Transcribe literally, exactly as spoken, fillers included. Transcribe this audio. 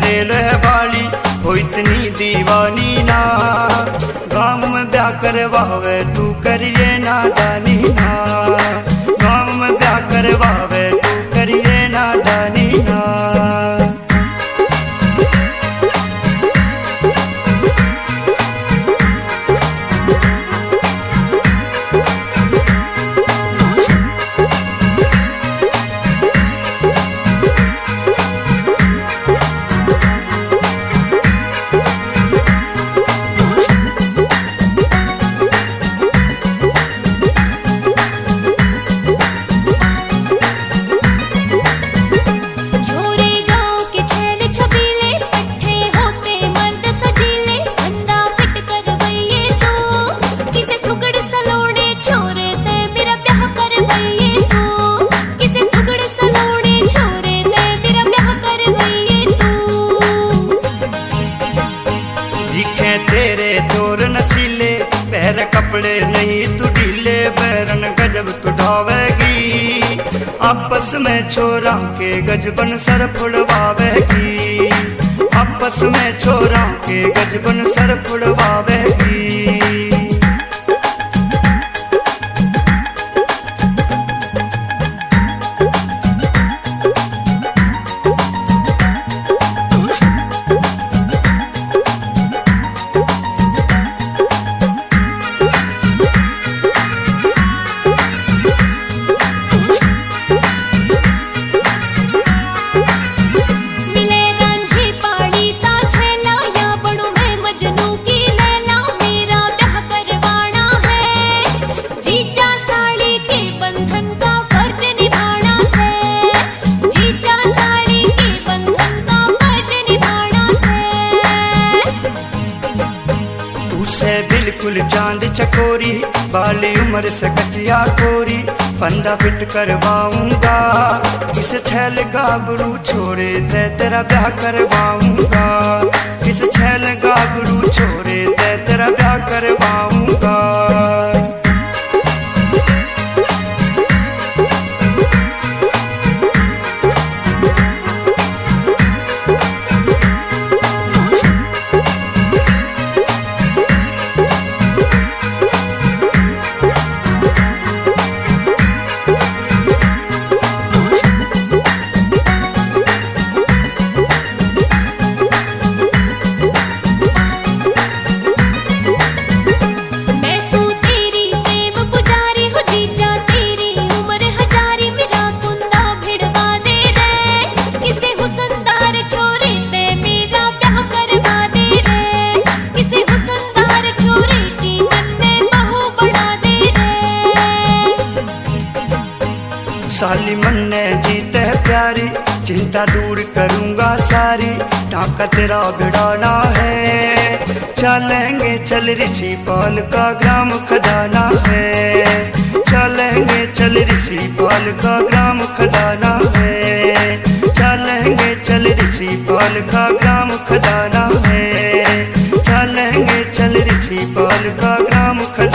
Rail वाली हो इतनी दीवानी ना, गाँव में ब्याह करवावे तू करिए नादानी ना, गाँव में ब्याह करवावे तू करिए नादानी ना। कपड़े नहीं तू ढीले, बैरन गजब तू ढावेगी, आपस में छोरा के गजबन सर फुड़वावेगी, आपस में छोरा के गजबन सर फुड़वावेगी। बिल्कुल चांद चकोरी बाली उम्र से कचिया कोरी, फंदा फिट करवाऊंगा, इस छैल का गुरु छोड़े ते तेरा ब्याह करवाऊंगा, इस छैल का गुरु छोड़े ते तेरा ब्याह करवाऊंगा। साली मन ने जीते है प्यारी, चिंता दूर करूंगा सारी, टाका तेरा भिड़ाना है, चलेंगे चल ऋषिपाल का ग्राम खदाना है, चलेंगे चल ऋषिपाल का ग्राम खदाना है, चलेंगे चल ऋषिपाल का ग्राम खदाना है, चलेंगे चल ऋषिपाल का ग्राम खदाना है।